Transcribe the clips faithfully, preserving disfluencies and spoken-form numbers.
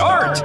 start!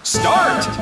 Start!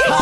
Oh,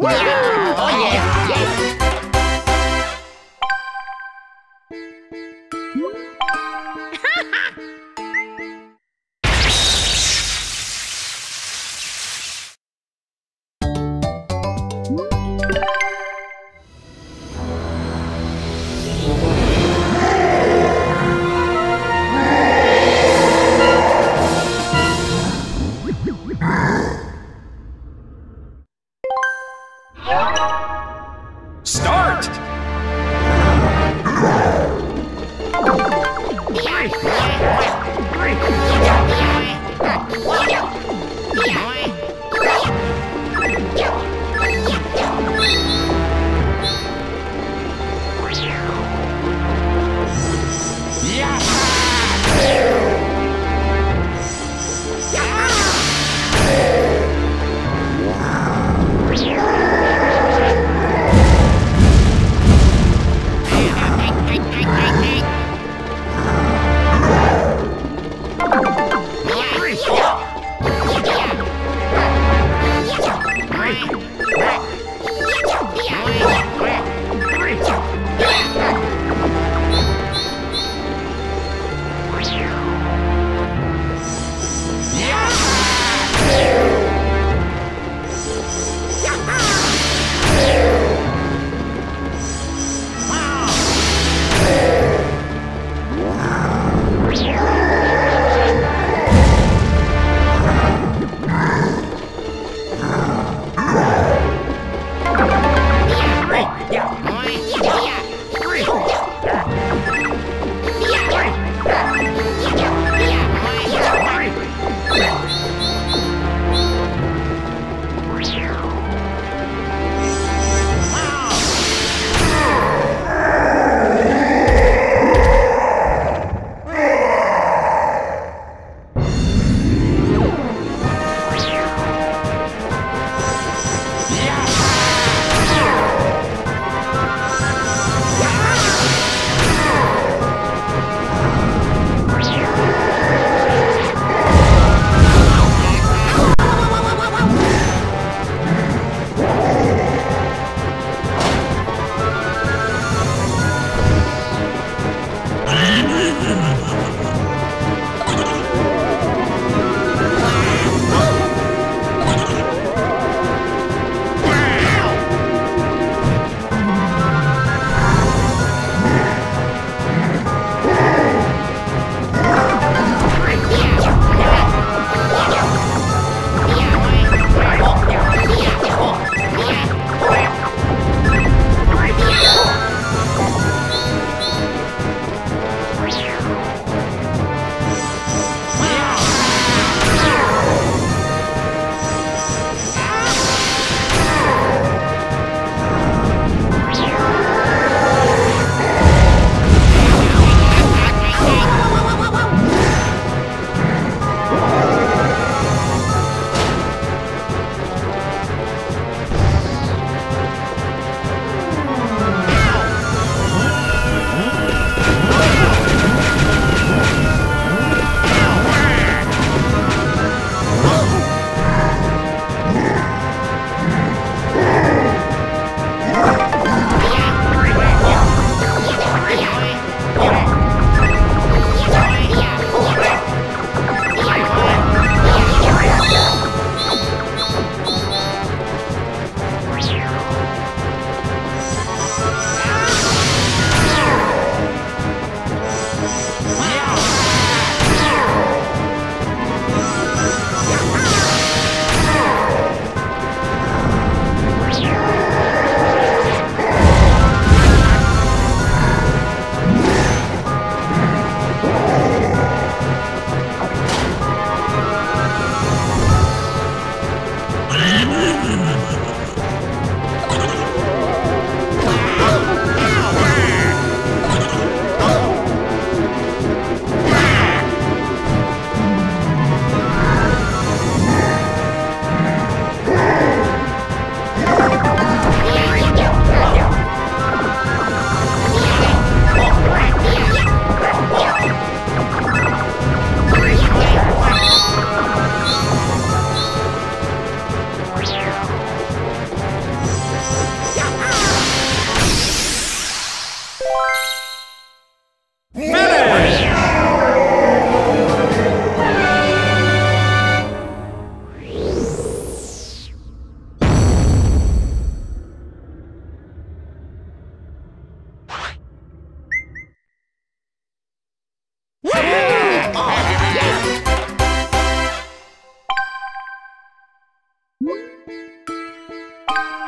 Wow. Yeah. Oh yes, yes. Wow.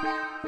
Uh-huh.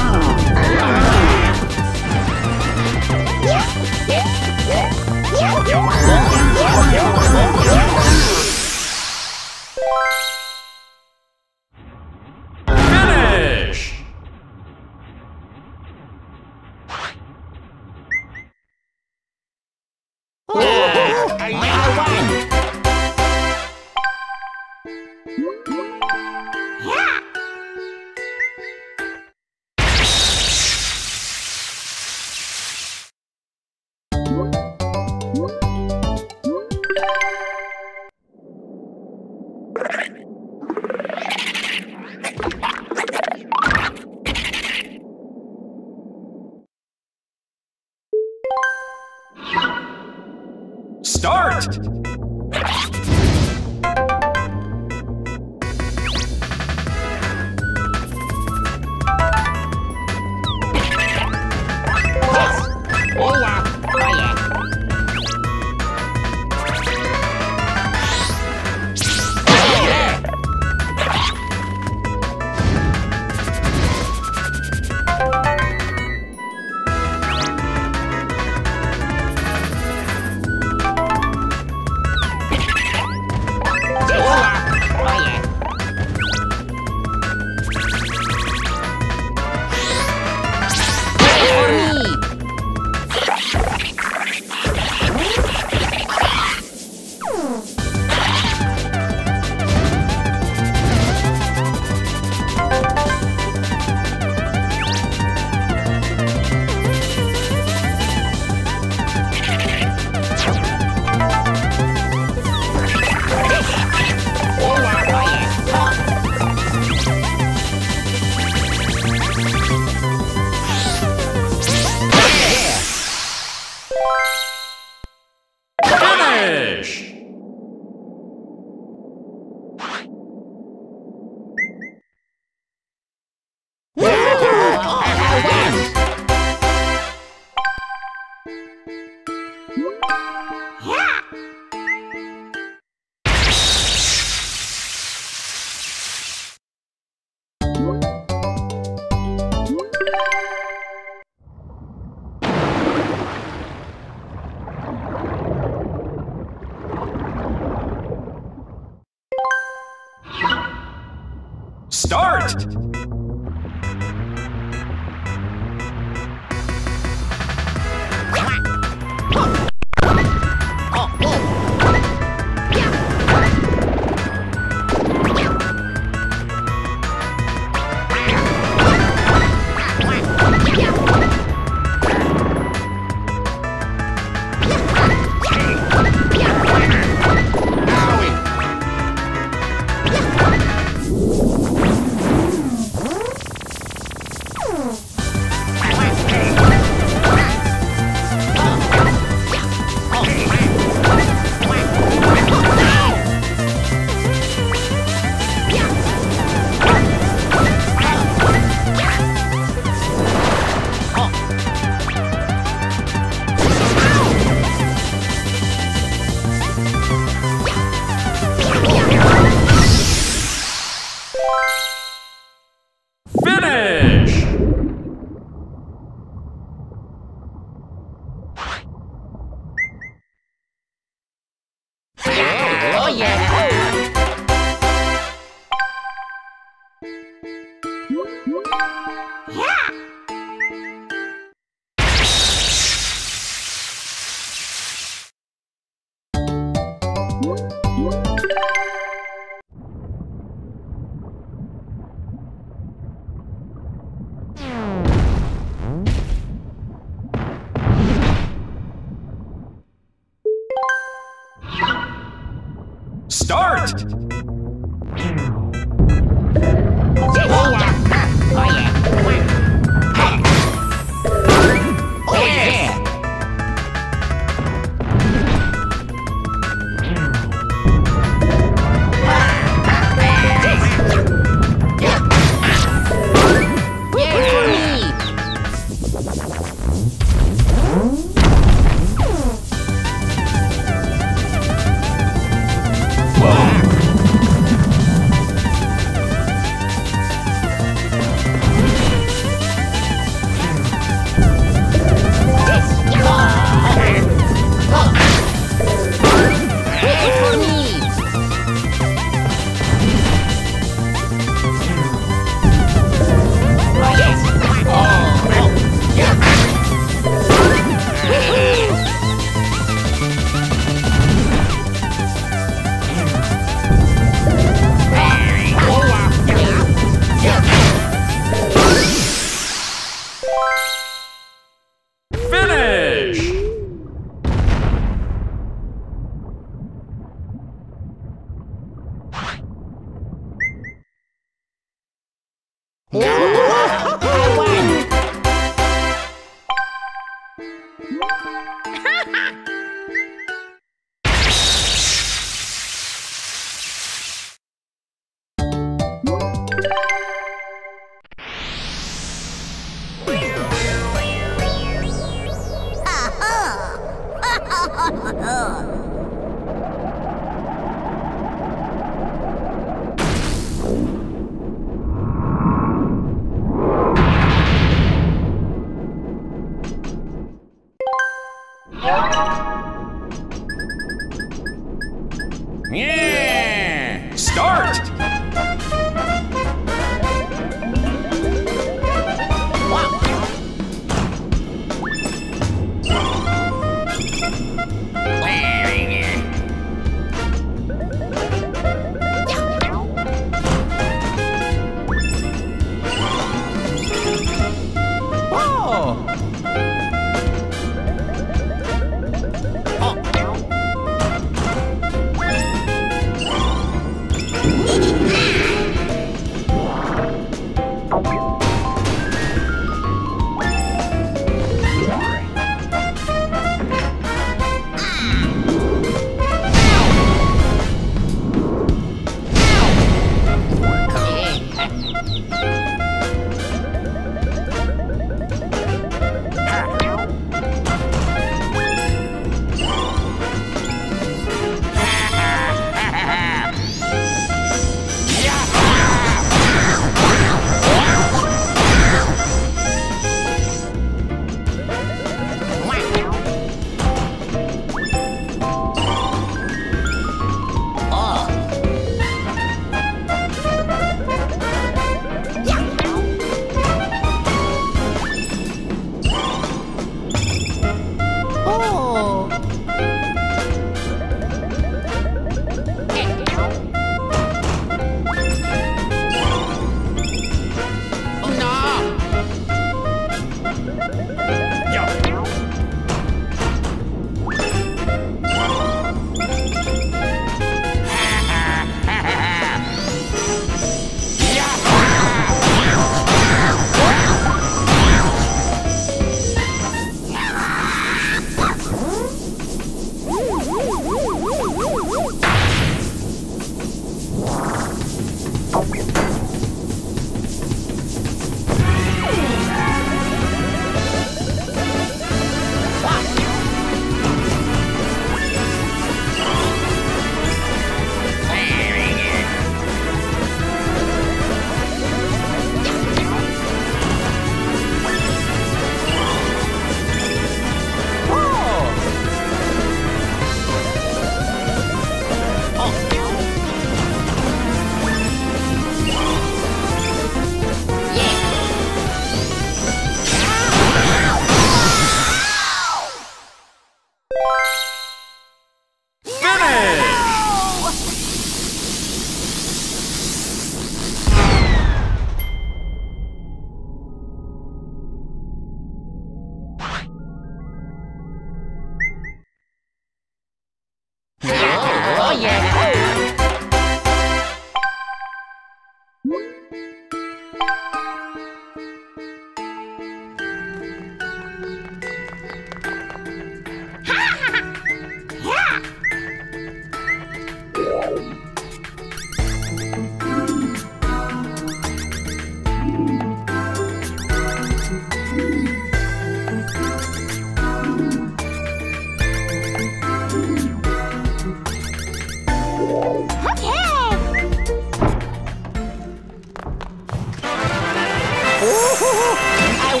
I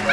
won!